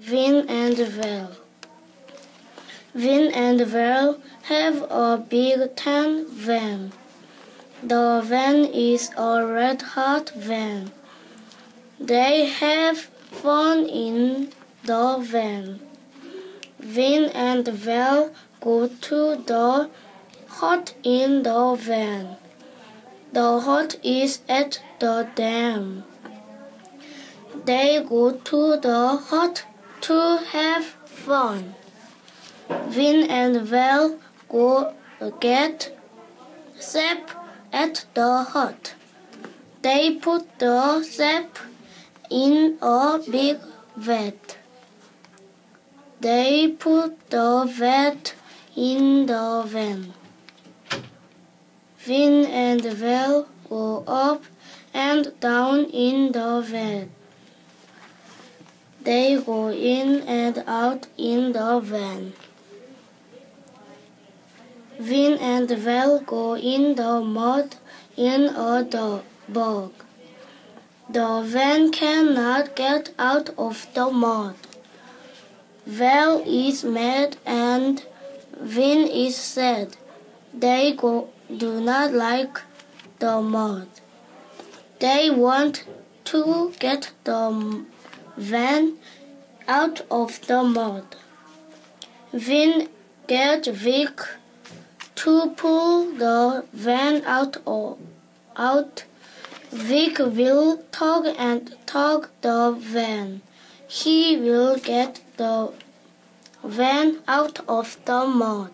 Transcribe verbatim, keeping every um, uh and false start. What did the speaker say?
Vin and Val. Vin and Val have a big tan van. The van is a red hot van. They have fun in the van. Vin and Val go to the hut in the van. The hut is at the dam. They go to the hut to have fun. Vin and Val go get sap at the hut. They put the sap in a big vat. They put the vat in the van. Vin and Val go up and down in the van. They go in and out in the van. Vin and Val go in the mud in a bog. The van cannot get out of the mud. Val is mad and Vin is sad. They go, do not like the mud. They want to get the van out of the mud. Vin gets Vic to pull the van out. Or, out. Vic will tug and tug the van. He will get the van out of the mud.